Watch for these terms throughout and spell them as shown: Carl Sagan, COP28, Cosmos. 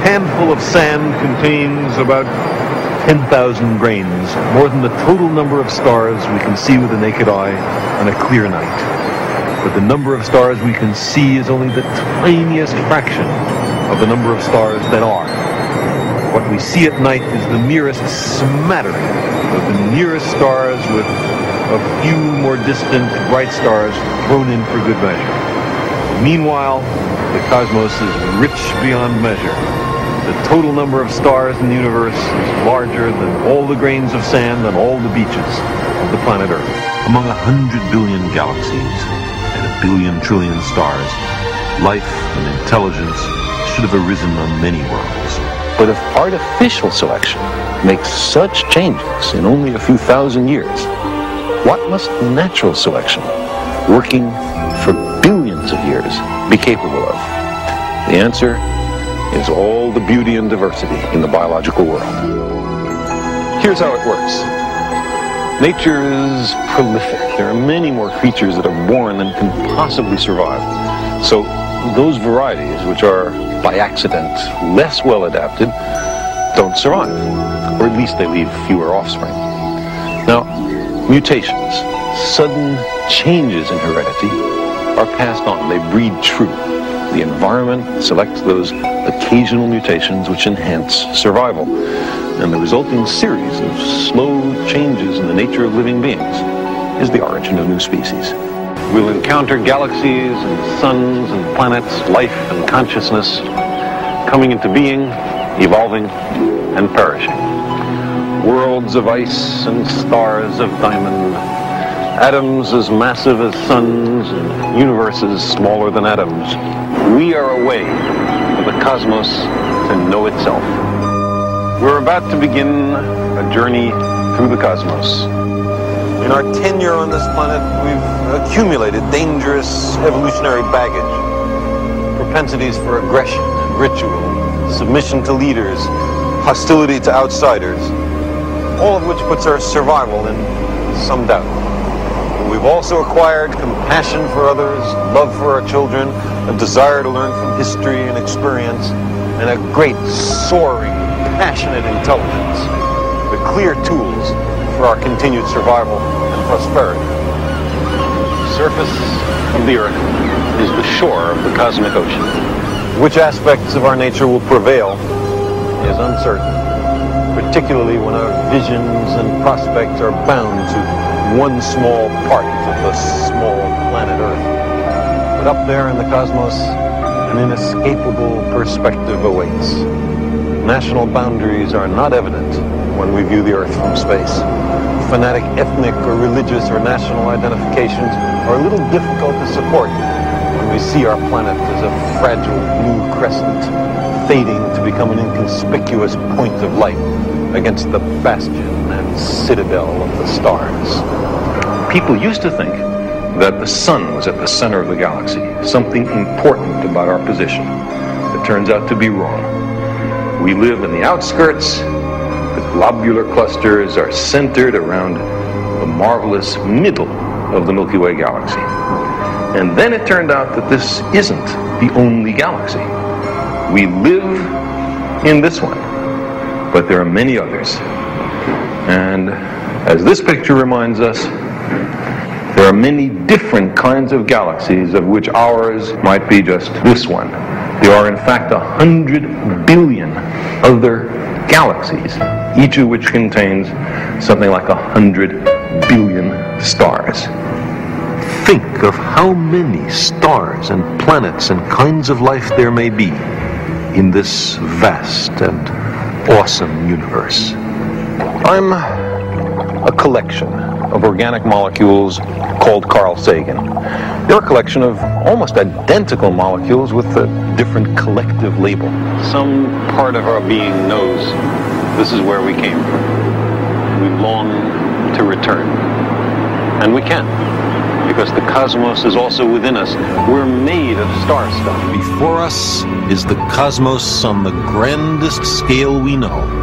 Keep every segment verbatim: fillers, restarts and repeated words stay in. handful of sand contains about ten thousand grains, more than the total number of stars we can see with the naked eye on a clear night. But the number of stars we can see is only the tiniest fraction of the number of stars that are. What we see at night is the merest smattering of the nearest stars, with a few more distant bright stars thrown in for good measure. Meanwhile, the cosmos is rich beyond measure. The total number of stars in the universe is larger than all the grains of sand on all the beaches of the planet Earth. Among a hundred billion galaxies and a billion trillion stars, life and intelligence should have arisen on many worlds. But if artificial selection makes such changes in only a few thousand years, what must natural selection, working for billions of years, be capable of? The answer is all the beauty and diversity in the biological world. Here's how it works. Nature is prolific. There are many more creatures that are born than can possibly survive. So those varieties which are, by accident, less well adapted, don't survive, or at least they leave fewer offspring. Now, mutations, sudden changes in heredity, are passed on. They breed true. The environment selects those occasional mutations which enhance survival, and the resulting series of slow changes in the nature of living beings is the origin of new species. We'll encounter galaxies and suns and planets, life and consciousness, coming into being, evolving, and perishing. Worlds of ice and stars of diamond, atoms as massive as suns, and universes smaller than atoms. We are a way for the cosmos to know itself. We're about to begin a journey through the cosmos. In our tenure on this planet, we've accumulated dangerous evolutionary baggage, propensities for aggression and ritual, submission to leaders, hostility to outsiders, all of which puts our survival in some doubt. We've also acquired compassion for others, love for our children, a desire to learn from history and experience, and a great, soaring, passionate intelligence, the clear tools for our continued survival and prosperity. The surface of the Earth is the shore of the cosmic ocean. Which aspects of our nature will prevail is uncertain, particularly when our visions and prospects are bound to one small part of the small planet Earth. But up there in the cosmos, an inescapable perspective awaits. National boundaries are not evident when we view the Earth from space. Fanatic ethnic or religious or national identifications are a little difficult to support when we see our planet as a fragile blue crescent, fading to become an inconspicuous point of light against the bastion and citadel of the stars. People used to think that the sun was at the center of the galaxy, something important about our position. It turns out to be wrong. We live in the outskirts. The globular clusters are centered around the marvelous middle of the Milky Way galaxy. And then it turned out that this isn't the only galaxy. We live in this one, but there are many others. And as this picture reminds us, there are many different kinds of galaxies, of which ours might be just this one. There are in fact a hundred billion other galaxies, each of which contains something like a hundred billion stars. Think of how many stars and planets and kinds of life there may be in this vast and awesome universe. I'm a collection of organic molecules called Carl Sagan. They're a collection of almost identical molecules with a different collective label. Some part of our being knows this is where we came from. We long to return. And we can, because the cosmos is also within us. We're made of star stuff. Before us is the cosmos on the grandest scale we know.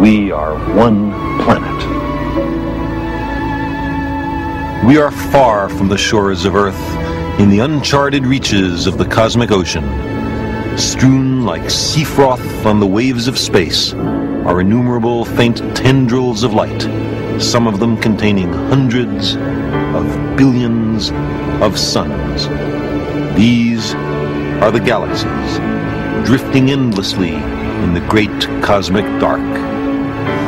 We are one planet. We are far from the shores of Earth, in the uncharted reaches of the cosmic ocean. Strewn like sea froth on the waves of space are innumerable faint tendrils of light, some of them containing hundreds of billions of suns. These are the galaxies, drifting endlessly in the great cosmic dark.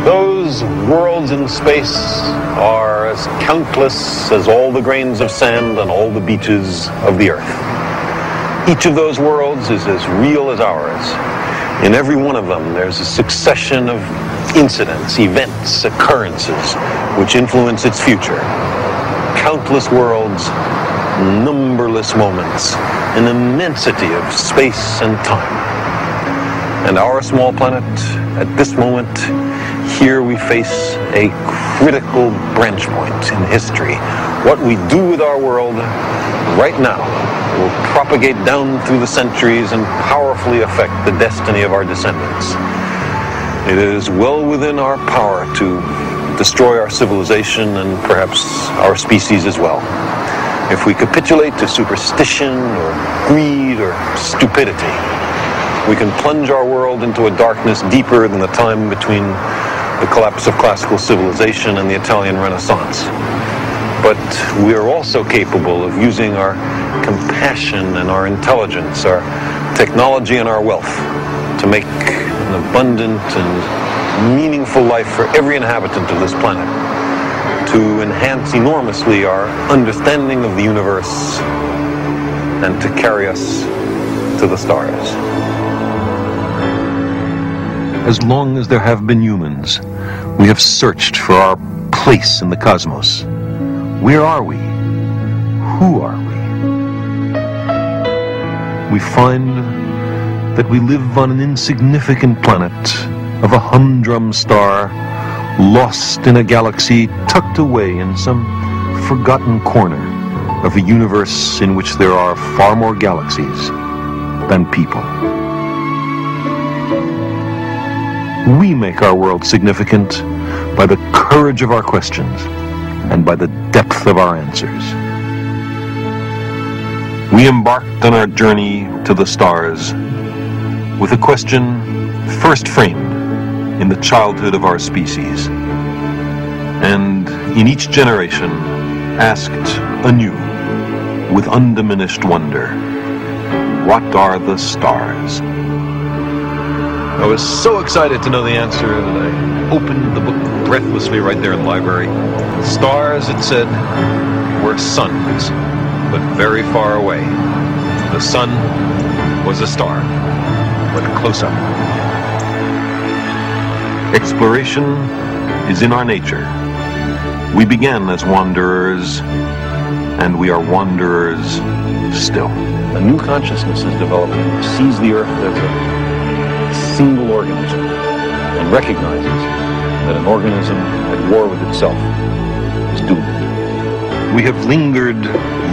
Those worlds in space are as countless as all the grains of sand on all the beaches of the earth. Each of those worlds is as real as ours. In every one of them there's a succession of incidents, events, occurrences which influence its future. Countless worlds, numberless moments, an immensity of space and time. And our small planet, at this moment, here we face a critical branch point in history. What we do with our world right now will propagate down through the centuries and powerfully affect the destiny of our descendants. It is well within our power to destroy our civilization and perhaps our species as well, if we capitulate to superstition or greed or stupidity. We can plunge our world into a darkness deeper than the time between the collapse of classical civilization and the Italian Renaissance. But we are also capable of using our compassion and our intelligence, our technology and our wealth to make an abundant and meaningful life for every inhabitant of this planet, to enhance enormously our understanding of the universe and to carry us to the stars. As long as there have been humans, we have searched for our place in the cosmos. Where are we? Who are we? We find that we live on an insignificant planet of a humdrum star, lost in a galaxy tucked away in some forgotten corner of a universe in which there are far more galaxies than people. We make our world significant by the courage of our questions and by the depth of our answers. We embarked on our journey to the stars with a question first framed in the childhood of our species, and in each generation asked anew with undiminished wonder, what are the stars? I was so excited to know the answer that I opened the book breathlessly right there in the library. Stars, it said, were suns, but very far away. The sun was a star, but close up. Exploration is in our nature. We began as wanderers, and we are wanderers still. A new consciousness is developing, it sees the earth as a single organism and recognizes that an organism at war with itself is doomed. We have lingered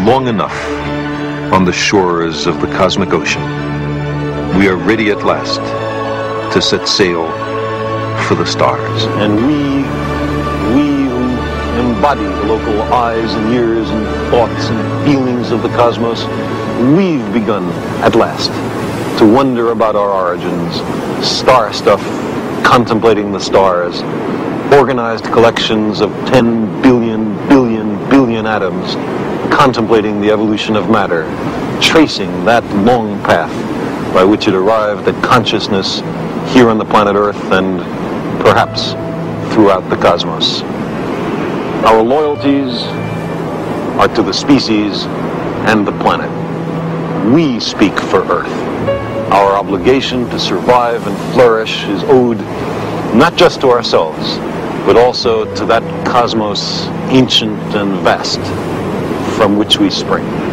long enough on the shores of the cosmic ocean. We are ready at last to set sail for the stars. And we, we who embody the local eyes and ears and thoughts and feelings of the cosmos, we've begun at last to wonder about our origins, star stuff, contemplating the stars, organized collections of ten billion billion billion atoms, contemplating the evolution of matter, tracing that long path by which it arrived at consciousness here on the planet Earth and perhaps throughout the cosmos. Our loyalties are to the species and the planet. We speak for Earth. Our obligation to survive and flourish is owed not just to ourselves, but also to that cosmos, ancient and vast, from which we spring.